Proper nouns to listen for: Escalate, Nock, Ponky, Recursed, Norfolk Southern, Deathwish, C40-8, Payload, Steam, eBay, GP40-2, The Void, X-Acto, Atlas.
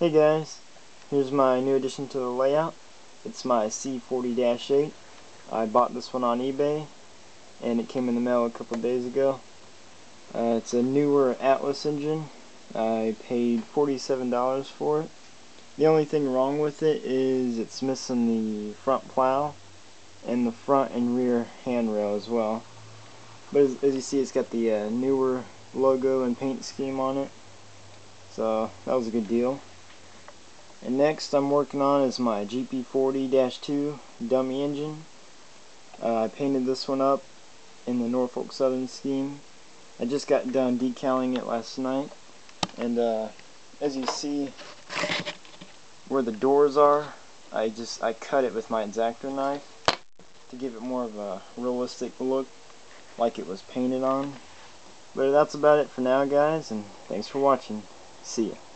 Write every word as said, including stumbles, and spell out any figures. Hey guys, here's my new addition to the layout. It's my C forty dash eight. I bought this one on eBay and it came in the mail a couple days ago. Uh, it's a newer Atlas engine. I paid forty-seven dollars for it. The only thing wrong with it is it's missing the front plow and the front and rear handrail as well. But as, as you see, it's got the uh, newer logo and paint scheme on it. So that was a good deal. And next I'm working on is my G P forty dash two dummy engine. Uh, I painted this one up in the Norfolk Southern scheme. I just got done decaling it last night. And uh, as you see where the doors are, I just I cut it with my X-Acto knife to give it more of a realistic look like it was painted on. But that's about it for now, guys, and thanks for watching. See ya.